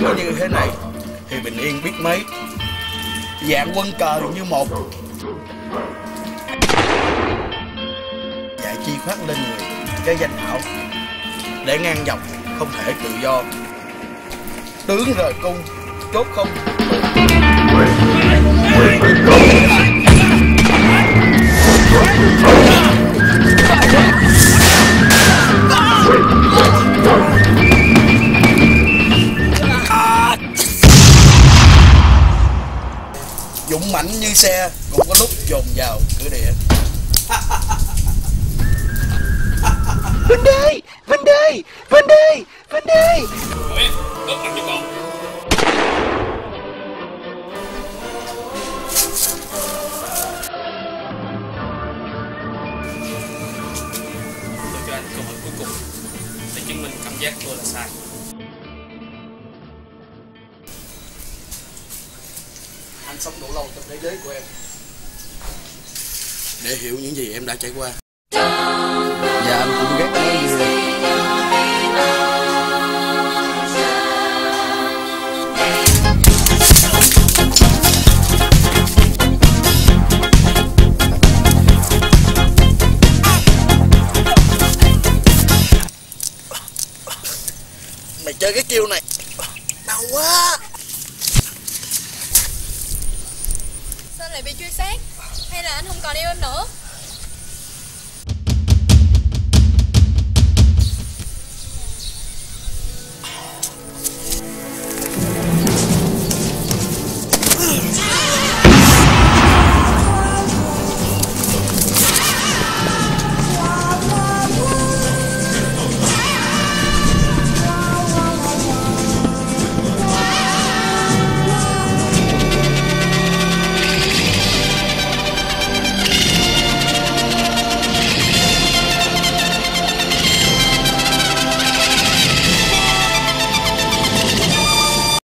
Có như thế này thì bình yên biết mấy. Dạng quân cờ như một, dạy chi khoát lên người cái danh hảo, để ngang dọc không thể tự do. Tướng rời cung chốt không. Dũng mãnh như xe, cũng có lúc dồn vào cửa địa. Vinh đi, Vinh đi, Vinh đi, Vinh đi. Tôi cho anh câu hỏi cuối cùng để chứng minh cảm giác tôi là sai. Anh sống đủ lâu trong thế giới của em để hiểu những gì em đã trải qua. Và anh cũng ghét nó như mày chơi cái kêu này đau quá. Sao lại bị truy sát? Hay là anh không còn yêu em nữa?